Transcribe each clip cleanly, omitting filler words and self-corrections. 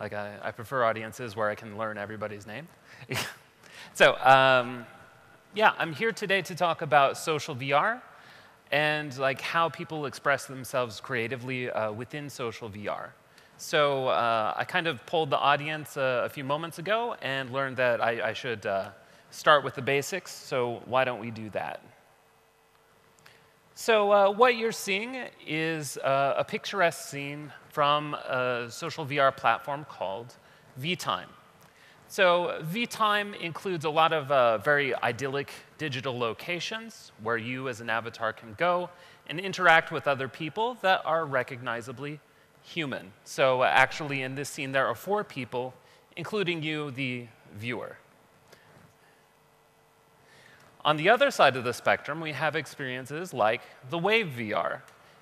Like, I prefer audiences where I can learn everybody's name. So, yeah, I'm here today to talk about social VR and like how people express themselves creatively within social VR. So I kind of polled the audience a few moments ago and learned that I should start with the basics, so why don't we do that? So what you're seeing is a picturesque scene from a social VR platform called VTime. So VTime includes a lot of very idyllic digital locations where you as an avatar can go and interact with other people that are recognizably human. So actually in this scene there are 4 people, including you, the viewer. On the other side of the spectrum, we have experiences like the Wave VR,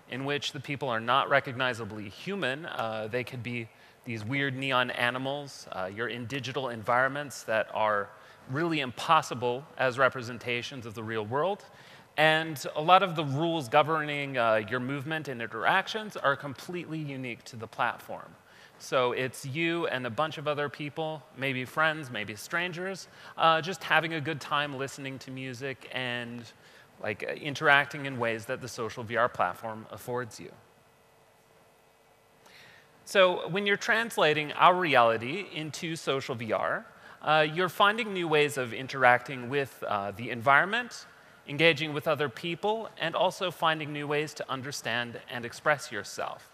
in which the people are not recognizably human. They could be these weird neon animals. You're in digital environments that are really impossible as representations of the real world. And a lot of the rules governing your movement and interactions are completely unique to the platform. So it's you and a bunch of other people, maybe friends, maybe strangers, just having a good time listening to music and like interacting in ways that the social VR platform affords you. So when you're translating our reality into social VR, you're finding new ways of interacting with the environment, engaging with other people, and also finding new ways to understand and express yourself.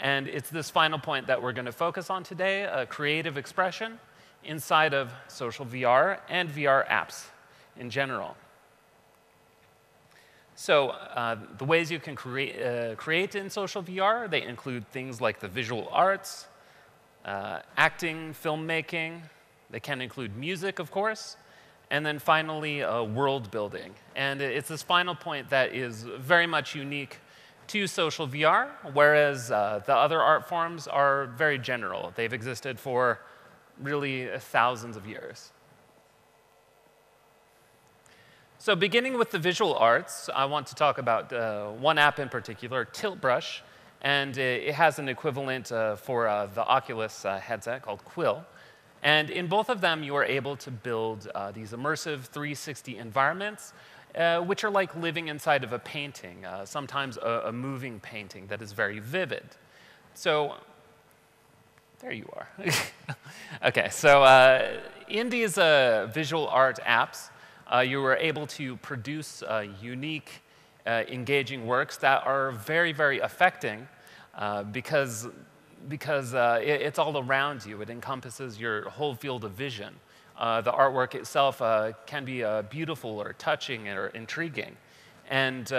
And it's this final point that we're going to focus on today, creative expression inside of social VR and VR apps in general. So the ways you can create in social VR, they include things like the visual arts, acting, filmmaking. They can include music, of course. And then finally, world building. And it's this final point that is very much unique to social VR, whereas the other art forms are very general. They've existed for really thousands of years. So beginning with the visual arts, I want to talk about one app in particular, Tilt Brush, and it has an equivalent for the Oculus headset called Quill. And in both of them, you are able to build these immersive 360 environments, which are like living inside of a painting, sometimes a moving painting that is very vivid. So, there you are. Okay, so in these visual art apps, you were able to produce unique, engaging works that are very, very affecting because it's all around you. It encompasses your whole field of vision. The artwork itself can be beautiful or touching or intriguing. And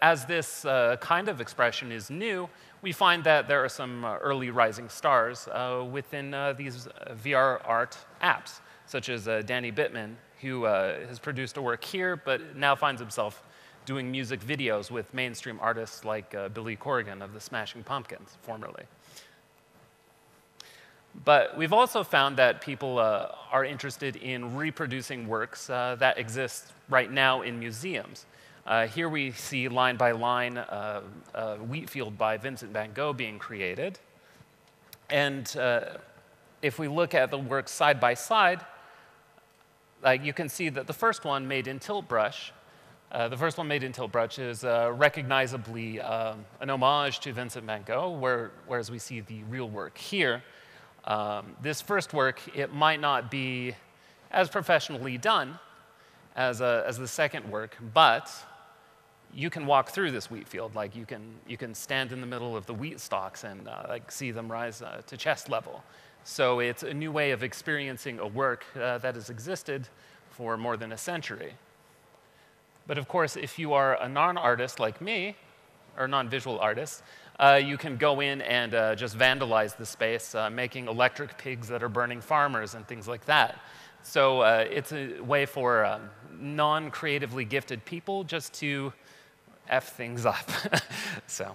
as this kind of expression is new, we find that there are some early rising stars within these VR art apps, such as Danny Bittman, who has produced a work here, but now finds himself doing music videos with mainstream artists like Billy Corgan of the Smashing Pumpkins, formerly. But we've also found that people are interested in reproducing works that exist right now in museums. Here we see line by line a wheat field by Vincent van Gogh being created. And if we look at the works side by side, you can see that the first one made in Tilt Brush, is recognizably an homage to Vincent van Gogh, whereas we see the real work here. This first work, it might not be as professionally done as the second work, but you can walk through this wheat field. Like you can stand in the middle of the wheat stalks and like see them rise to chest level. So it's a new way of experiencing a work that has existed for more than a century. But of course, if you are a non-artist like me, or non-visual artist, you can go in and just vandalize the space, making electric pigs that are burning farmers and things like that. So it's a way for non-creatively gifted people just to F things up. So.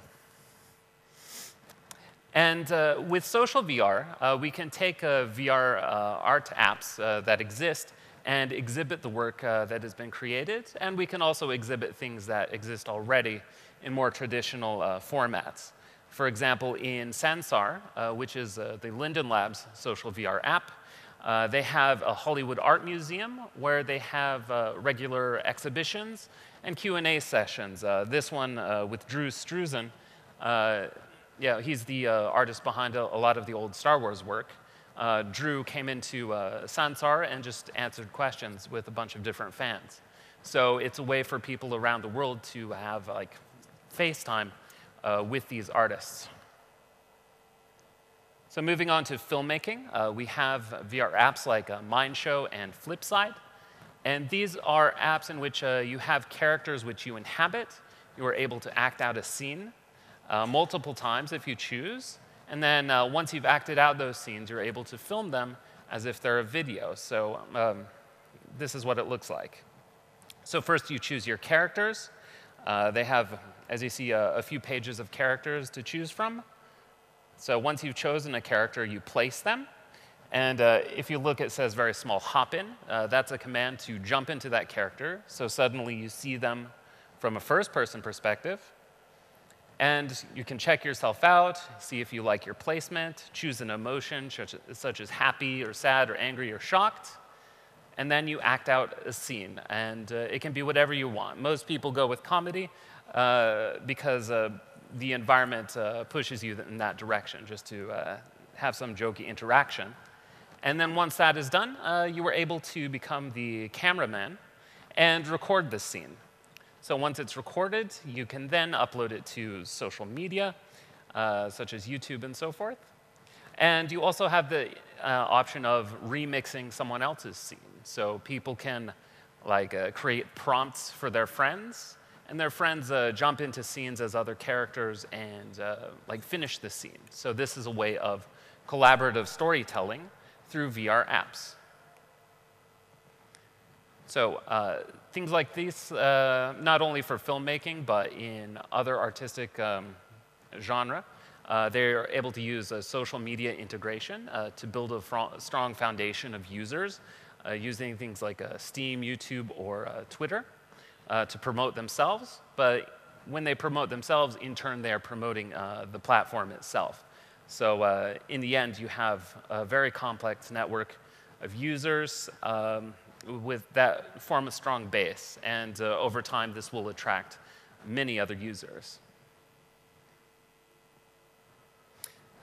And with social VR, we can take VR art apps that exist and exhibit the work that has been created, and we can also exhibit things that exist already in more traditional formats. For example, in Sansar, which is the Linden Labs social VR app, they have a Hollywood art museum where they have regular exhibitions and Q&A sessions. This one with Drew Struzan. Yeah, he's the artist behind a lot of the old Star Wars work. Drew came into Sansar and just answered questions with a bunch of different fans. So it's a way for people around the world to have like FaceTime with these artists. So moving on to filmmaking, we have VR apps like Mindshow and Flipside. And these are apps in which you have characters which you inhabit. You are able to act out a scene multiple times if you choose. And then once you've acted out those scenes, you're able to film them as if they're a video. So this is what it looks like. So first you choose your characters. They have, as you see, a few pages of characters to choose from. So once you've chosen a character, you place them. And if you look, it says very small, hop in. That's a command to jump into that character. So suddenly you see them from a first-person perspective. And you can check yourself out, see if you like your placement, choose an emotion such as happy or sad or angry or shocked. And then you act out a scene. And it can be whatever you want. Most people go with comedy because the environment pushes you in that direction, just to have some jokey interaction. And then once that is done, you were able to become the cameraman and record this scene. So once it's recorded, you can then upload it to social media, such as YouTube and so forth. And you also have the option of remixing someone else's scene. So people can like create prompts for their friends, and their friends jump into scenes as other characters and like finish the scene. So this is a way of collaborative storytelling through VR apps. So things like these, not only for filmmaking, but in other artistic genre, they're able to use social media integration to build a strong foundation of users using things like Steam, YouTube, or Twitter. To promote themselves, but when they promote themselves, in turn, they are promoting the platform itself. So in the end, you have a very complex network of users with that form a strong base. And over time, this will attract many other users.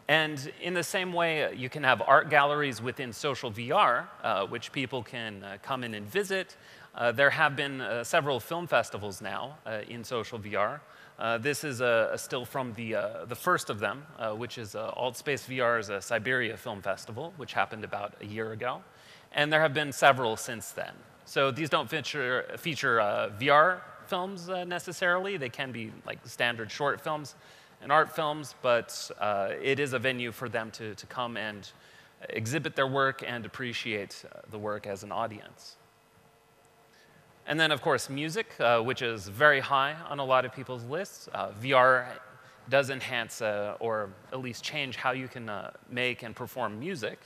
And in the same way, you can have art galleries within social VR, which people can come in and visit. There have been several film festivals now in social VR. This is still from the first of them, which is Altspace VR's Siberia Film Festival, which happened about a year ago. And there have been several since then. So these don't feature VR films necessarily. They can be like standard short films and art films, but it is a venue for them to come and exhibit their work and appreciate the work as an audience. And then, of course, music, which is very high on a lot of people's lists. VR does enhance or at least change how you can make and perform music.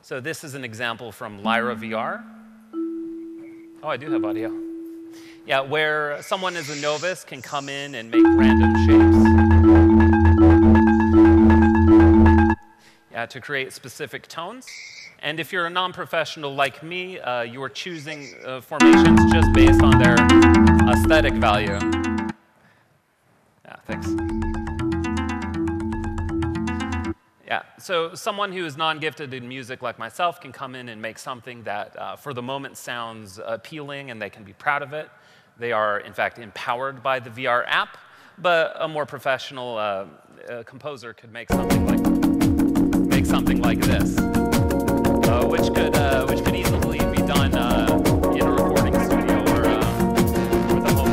So this is an example from Lyra VR. Oh, I do have audio. Yeah, where someone as a novice can come in and make random shapes. Yeah, to create specific tones. And if you're a non-professional like me, you are choosing formations just based on their aesthetic value. Yeah, thanks. Yeah, so someone who is non-gifted in music like myself can come in and make something that for the moment sounds appealing and they can be proud of it. They are, in fact, empowered by the VR app, but a more professional composer could make something like this. Which could easily be done in a recording studio or with a home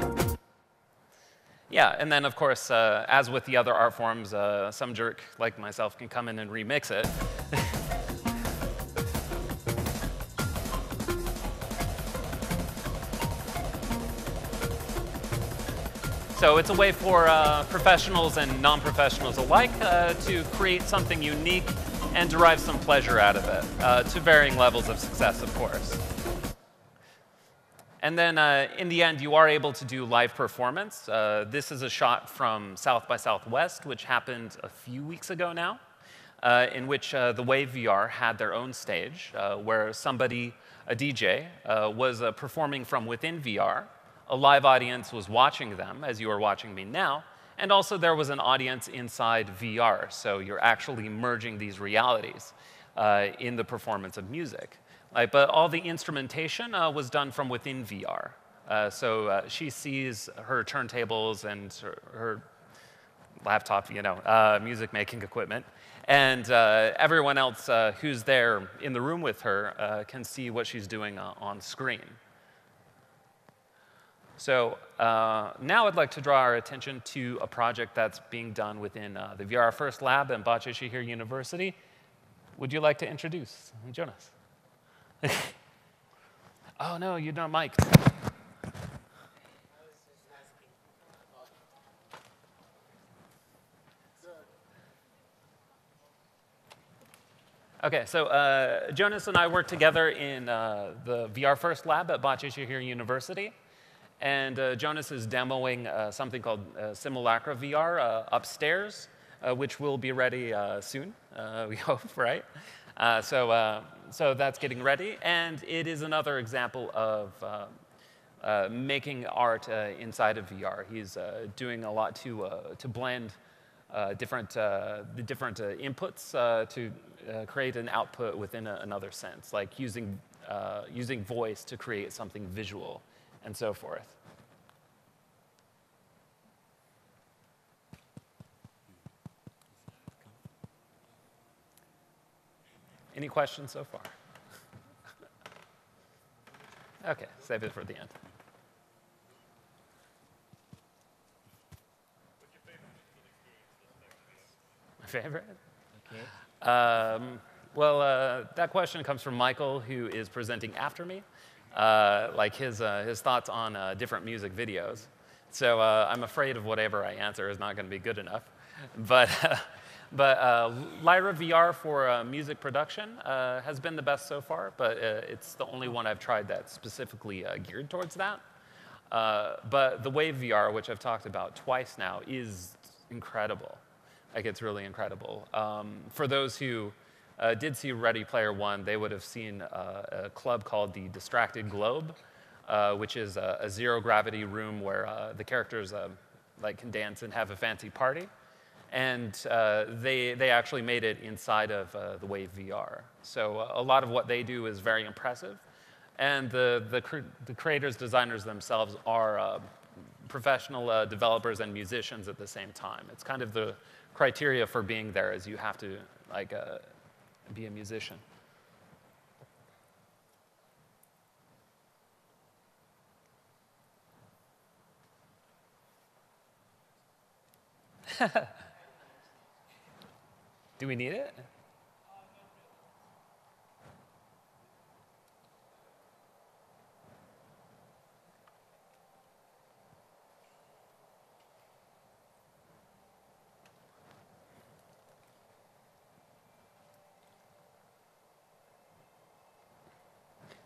mixing board. Yeah, and then of course, as with the other art forms, some jerk like myself can come in and remix it. So it's a way for professionals and non-professionals alike to create something unique and derive some pleasure out of it, to varying levels of success, of course. And then in the end, you are able to do live performance. This is a shot from South by Southwest, which happened a few weeks ago now, in which the Wave VR had their own stage where somebody, a DJ, was performing from within VR. A live audience was watching them, as you are watching me now. And also, there was an audience inside VR. So you're actually merging these realities in the performance of music. Like, but all the instrumentation was done from within VR. So she sees her turntables and her laptop, you know, music making equipment. And everyone else who's there in the room with her can see what she's doing on screen. So now I'd like to draw our attention to a project that's being done within the VR First Lab and Bahçeşehir University. Would you like to introduce Jonas? Oh, no, you're not mic'd. OK, so Jonas and I work together in the VR First Lab at Bahçeşehir University. And Jonas is demoing something called Simulacra VR upstairs, which will be ready soon, we hope, right? So that's getting ready. And it is another example of making art inside of VR. He's doing a lot to blend the different inputs to create an output within another sense, like using voice to create something visual and so forth. Any questions so far? OK, save it for the end. What's your favorite? My favorite? OK. Well, that question comes from Michael, who is presenting after me, like his thoughts on different music videos. So I'm afraid of whatever I answer is not going to be good enough. But Lyra VR for music production has been the best so far, but it's the only one I've tried that's specifically geared towards that. But the Wave VR, which I've talked about twice now, is incredible. Like, it's really incredible. For those who did see Ready Player One, they would have seen a club called the Distracted Globe, which is a zero-gravity room where the characters like can dance and have a fancy party. And they actually made it inside of the Wave VR. So a lot of what they do is very impressive. And the creators, designers themselves are professional developers and musicians at the same time. It's kind of the criteria for being there is you have to like be a musician. Do we need it?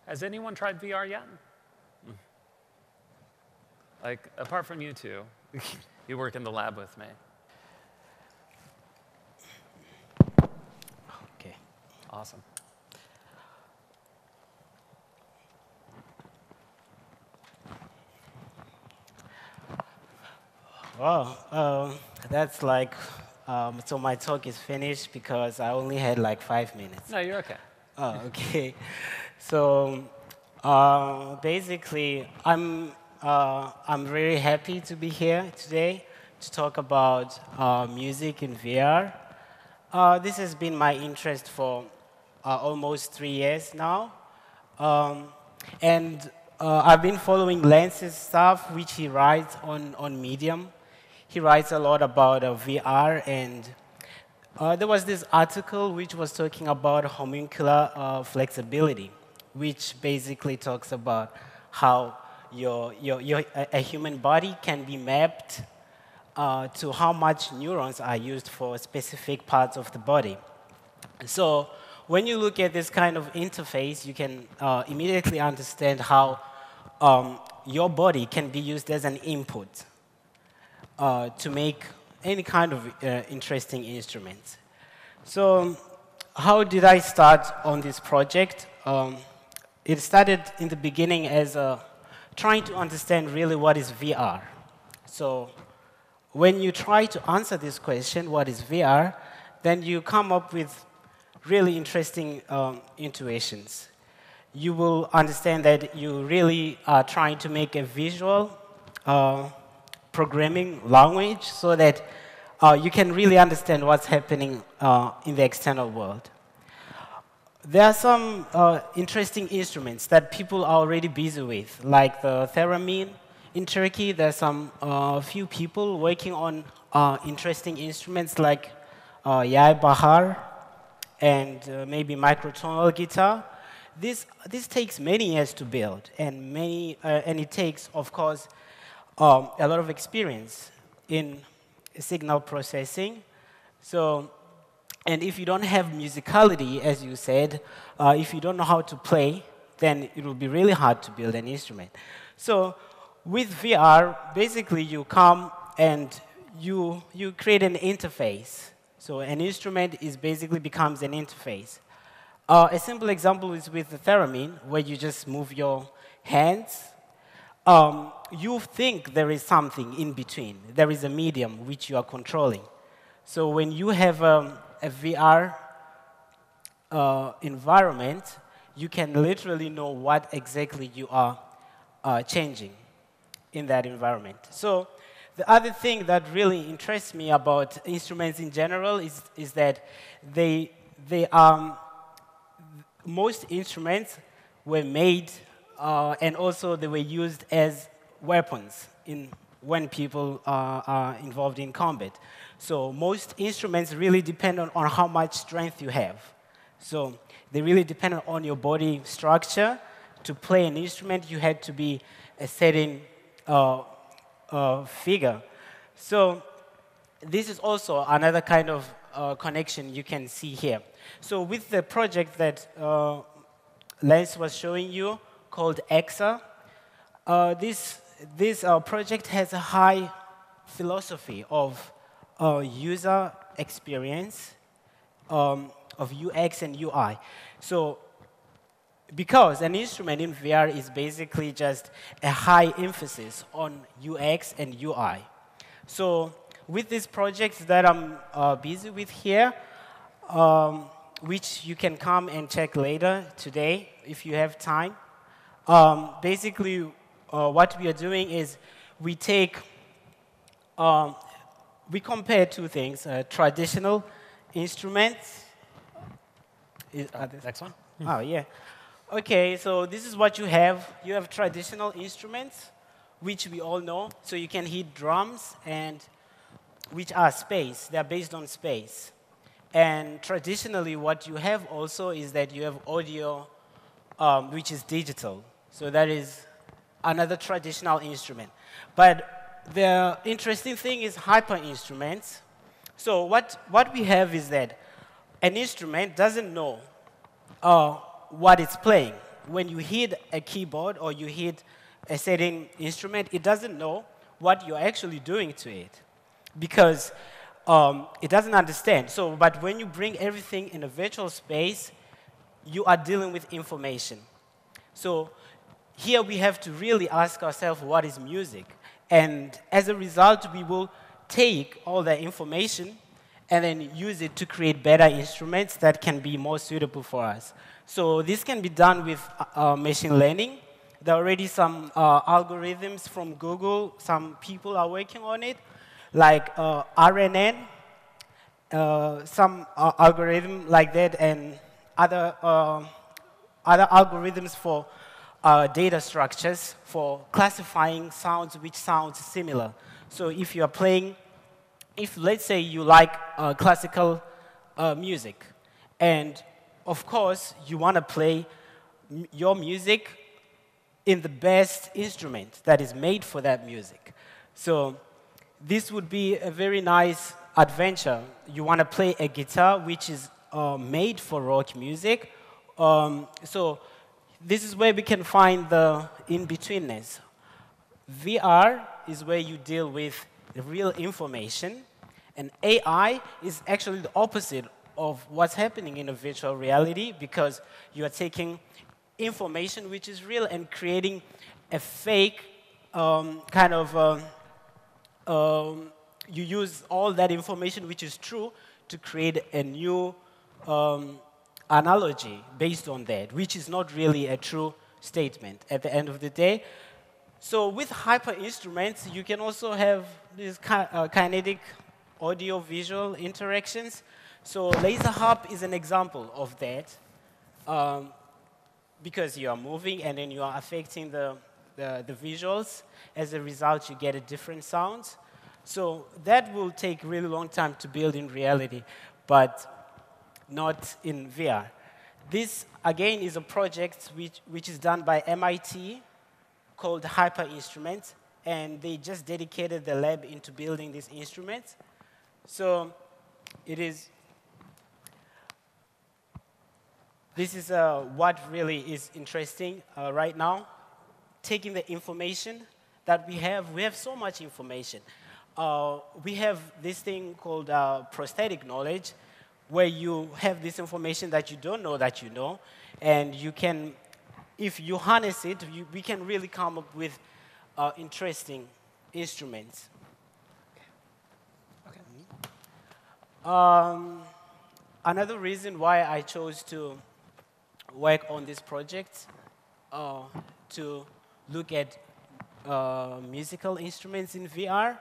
Has anyone tried VR yet? Like, apart from you two, you work in the lab with me. Awesome. Wow, that's like, so my talk is finished because I only had like 5 minutes. No, you're okay. Oh, okay. So basically, I'm really happy to be here today to talk about music in VR. This has been my interest for almost 3 years now. And I've been following Lance's stuff, which he writes on Medium. He writes a lot about VR, and there was this article which was talking about homuncular flexibility, which basically talks about how a human body can be mapped to how much neurons are used for specific parts of the body. So when you look at this kind of interface, you can immediately understand how your body can be used as an input to make any kind of interesting instrument. So how did I start on this project? It started in the beginning as trying to understand really what is VR. So when you try to answer this question, what is VR, then you come up with really interesting intuitions. You will understand that you really are trying to make a visual programming language so that you can really understand what's happening in the external world. There are some interesting instruments that people are already busy with, like the theremin. In Turkey, there are some few people working on interesting instruments like yay bahar and maybe microtonal guitar. This takes many years to build, and it takes, of course, a lot of experience in signal processing. So, and if you don't have musicality, as you said, if you don't know how to play, then it will be really hard to build an instrument. So with VR, basically you come and you create an interface. So an instrument is basically becomes an interface. A simple example is with the theremin, where you just move your hands. You think there is something in between. There is a medium which you are controlling. So when you have a VR environment, you can literally know what exactly you are changing in that environment. So the other thing that really interests me about instruments in general is that most instruments were made and also they were used as weapons when people are involved in combat. So most instruments really depend on how much strength you have. So they really depend on your body structure. To play an instrument, you had to be a certain figure. So this is also another kind of connection you can see here. So with the project that Lance was showing you, called EXA, this project has a high philosophy of user experience, of UX and UI. So because an instrument in VR is basically just a high emphasis on UX and UI. So with these projects that I'm busy with here, which you can come and check later today if you have time, basically what we are doing is we take, we compare two things, traditional instruments. Next one? Oh, yeah. Okay, so this is what you have. You have traditional instruments, which we all know. So you can hit drums, and which are space. They are based on space. And traditionally, what you have also is that you have audio, which is digital. So that is another traditional instrument. But the interesting thing is hyper instruments. So what we have is that an instrument doesn't know what it's playing. When you hit a keyboard or you hit a certain instrument, it doesn't know what you're actually doing to it because it doesn't understand. So, but when you bring everything in a virtual space, you are dealing with information. So here we have to really ask ourselves, what is music? And as a result, we will take all the information and then use it to create better instruments that can be more suitable for us. So this can be done with machine learning. There are already some algorithms from Google. Some people are working on it, like RNN, some algorithm like that, and other algorithms for data structures for classifying sounds which sounds similar. So if you are playing, if let's say you like classical music, and of course you want to play your music in the best instrument that is made for that music. So this would be a very nice adventure. You want to play a guitar which is made for rock music. So this is where we can find the in-betweenness. VR is where you deal with real information, and AI is actually the opposite of what's happening in a virtual reality, because you are taking information which is real and creating a fake kind of... you use all that information which is true to create a new analogy based on that, which is not really a true statement at the end of the day. So with Hyper Instruments, you can also have these kinetic audio-visual interactions. So Laser Hub is an example of that, because you are moving and then you are affecting the visuals. As a result, you get a different sound. So that will take really long time to build in reality, but not in VR. This, again, is a project which is done by MIT called Hyper Instruments, and they just dedicated the lab into building these instruments. So it is, this is what really is interesting right now, taking the information that we have so much information. We have this thing called prosthetic knowledge, where you have this information that you don't know that you know, and you can, if you harness it, we can really come up with interesting instruments. Okay. Another reason why I chose to work on this project, to look at musical instruments in VR,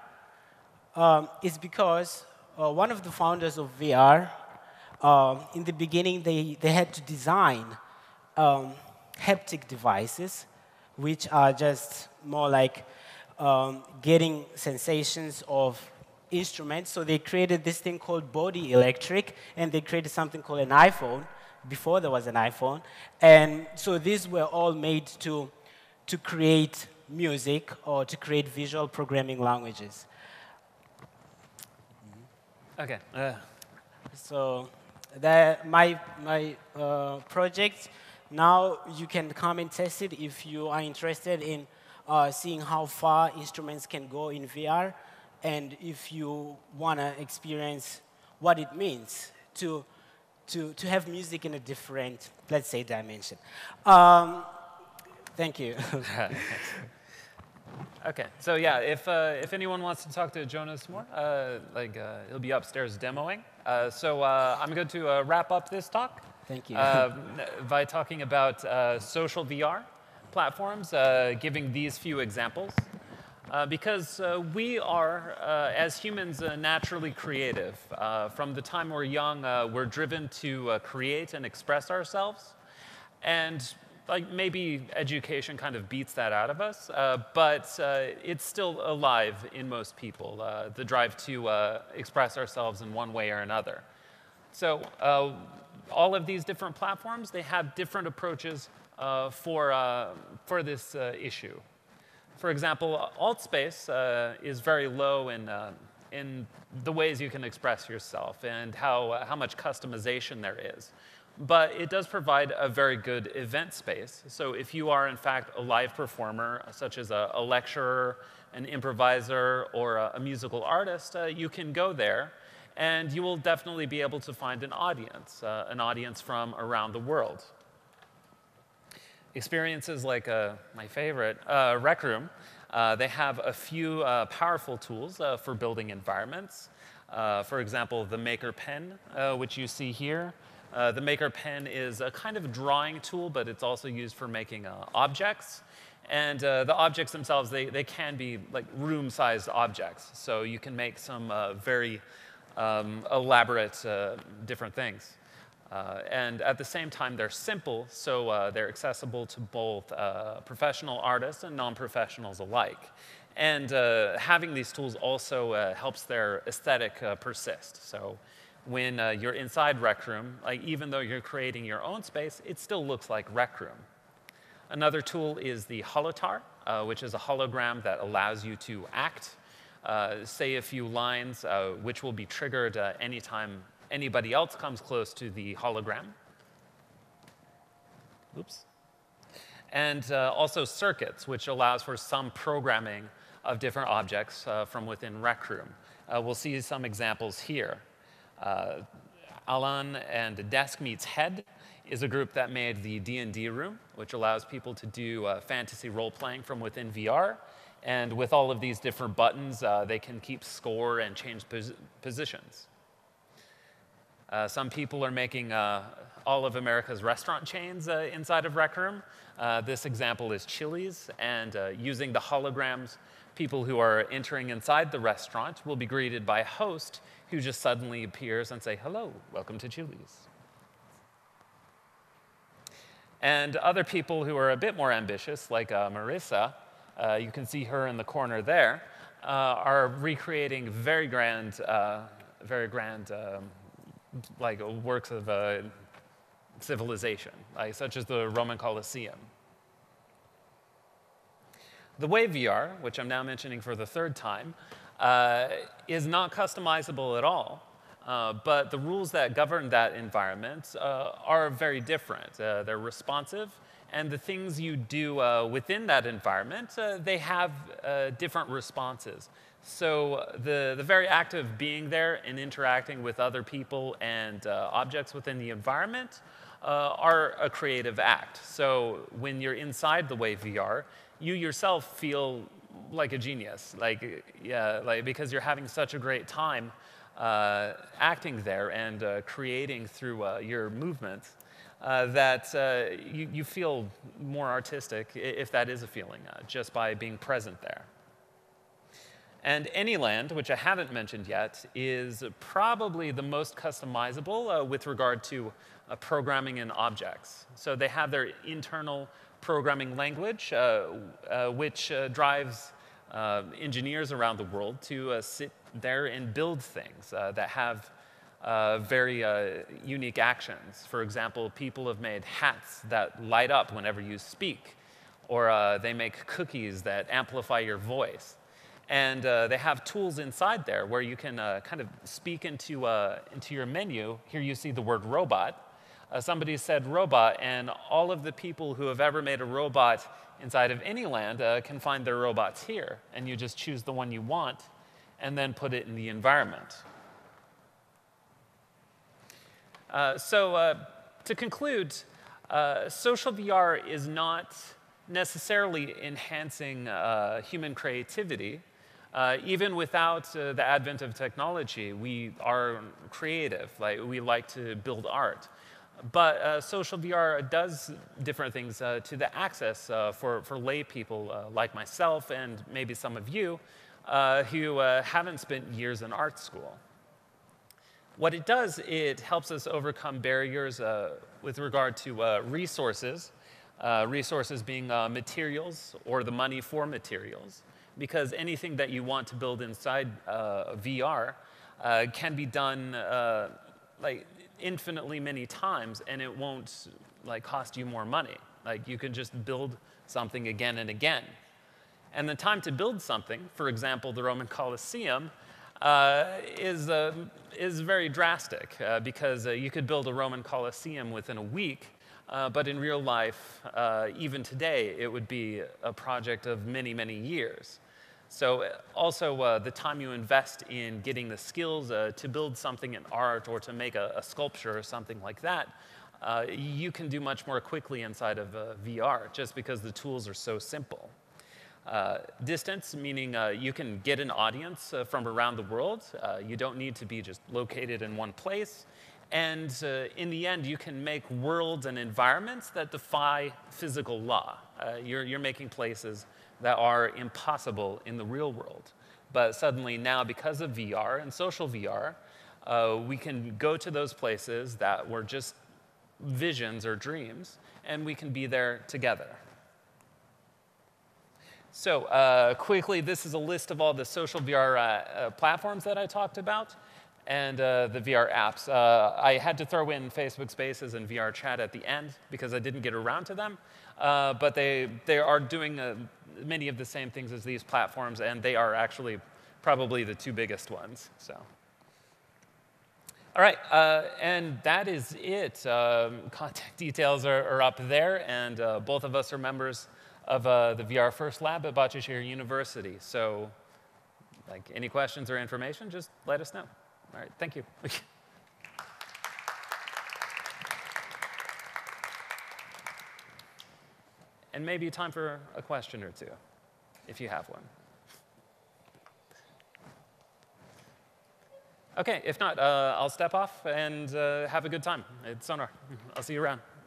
is because one of the founders of VR, in the beginning, they had to design haptic devices, which are just more like getting sensations of instruments. So they created this thing called Body Electric, and they created something called an iPhone, before there was an iPhone. And so these were all made to create music or to create visual programming languages. Okay. So that my project, now you can come and test it if you are interested in seeing how far instruments can go in VR, and if you want to experience what it means to have music in a different, let's say, dimension. Thank you. Okay, so yeah, if anyone wants to talk to Jonas more, he'll be upstairs demoing. So I'm going to wrap up this talk. Thank you. By talking about social VR platforms, giving these few examples. Because we are, as humans, naturally creative. From the time we're young, we're driven to create and express ourselves. And maybe education kind of beats that out of us, but it's still alive in most people, the drive to express ourselves in one way or another. So all of these different platforms, they have different approaches for this issue. For example, AltSpace is very low in the ways you can express yourself and how much customization there is. But it does provide a very good event space. So if you are, in fact, a live performer, such as a lecturer, an improviser, or a musical artist, you can go there, and you will definitely be able to find an audience from around the world. Experiences like my favorite, Rec Room, they have a few powerful tools for building environments. For example, the Maker Pen, which you see here. The Maker Pen is a kind of drawing tool, but it's also used for making objects. And the objects themselves, they can be like room-sized objects. So you can make some very elaborate different things. And at the same time, they're simple, so they're accessible to both professional artists and non-professionals alike. And having these tools also helps their aesthetic persist. So when you're inside Rec Room, even though you're creating your own space, it still looks like Rec Room. Another tool is the Holotar, which is a hologram that allows you to act, say a few lines, which will be triggered anytime anybody else comes close to the hologram. Oops. and also circuits, which allows for some programming of different objects from within Rec Room. We'll see some examples here. Alan and Desk Meets Head is a group that made the D&D room, which allows people to do fantasy role-playing from within VR. And with all of these different buttons, they can keep score and change positions. Some people are making all of America's restaurant chains inside of Rec Room. This example is Chili's, and using the holograms, people who are entering inside the restaurant will be greeted by a host who just suddenly appears and say, hello, welcome to Chili's. And other people who are a bit more ambitious, like Marissa, you can see her in the corner there, are recreating very grand like works of civilization, like, such as the Roman Colosseum. The Wave VR, which I'm now mentioning for the third time, is not customizable at all, but the rules that govern that environment are very different. They're responsive, and the things you do within that environment, they have different responses. So the very act of being there and interacting with other people and objects within the environment are a creative act. So when you're inside the Wave VR, you yourself feel like a genius, like, yeah, like, because you're having such a great time acting there and creating through your movements that you feel more artistic, if that is a feeling, just by being present there. And Anyland, which I haven't mentioned yet, is probably the most customizable with regard to programming in objects. So they have their internal programming language, which drives engineers around the world to sit there and build things that have very unique actions. For example, people have made hats that light up whenever you speak, or they make cookies that amplify your voice. And they have tools inside there where you can kind of speak into your menu. Here you see the word robot. Somebody said robot, and all of the people who have ever made a robot inside of Anyland can find their robots here. And you just choose the one you want and then put it in the environment. So to conclude, social VR is not necessarily enhancing human creativity. Even without the advent of technology, we are creative. Like, we like to build art. But social VR does different things to the access for lay people like myself and maybe some of you who haven't spent years in art school. What it does, it helps us overcome barriers with regard to resources, resources being materials or the money for materials. Because anything that you want to build inside VR can be done like infinitely many times, and it won't like cost you more money. Like, you can just build something again and again. And the time to build something, for example, the Roman Colosseum, is very drastic because you could build a Roman Colosseum within a week. But in real life, even today, it would be a project of many, many years. So also the time you invest in getting the skills to build something in art or to make a sculpture or something like that, you can do much more quickly inside of VR just because the tools are so simple. Distance, meaning you can get an audience from around the world. You don't need to be just located in one place. And in the end, you can make worlds and environments that defy physical law. You're making places that are impossible in the real world. But suddenly now, because of VR and social VR, we can go to those places that were just visions or dreams, and we can be there together. So quickly, this is a list of all the social VR platforms that I talked about. And the VR apps. I had to throw in Facebook Spaces and VR Chat at the end because I didn't get around to them. But they are doing many of the same things as these platforms, and they are actually probably the two biggest ones. So All right, and that is it. Contact details are up there, and both of us are members of the VR First Lab at Bahçeşehir University. So, like, any questions or information, just let us know. All right, thank you. And maybe time for a question or two, if you have one. OK, if not, I'll step off and have a good time at Sonar. I'll see you around.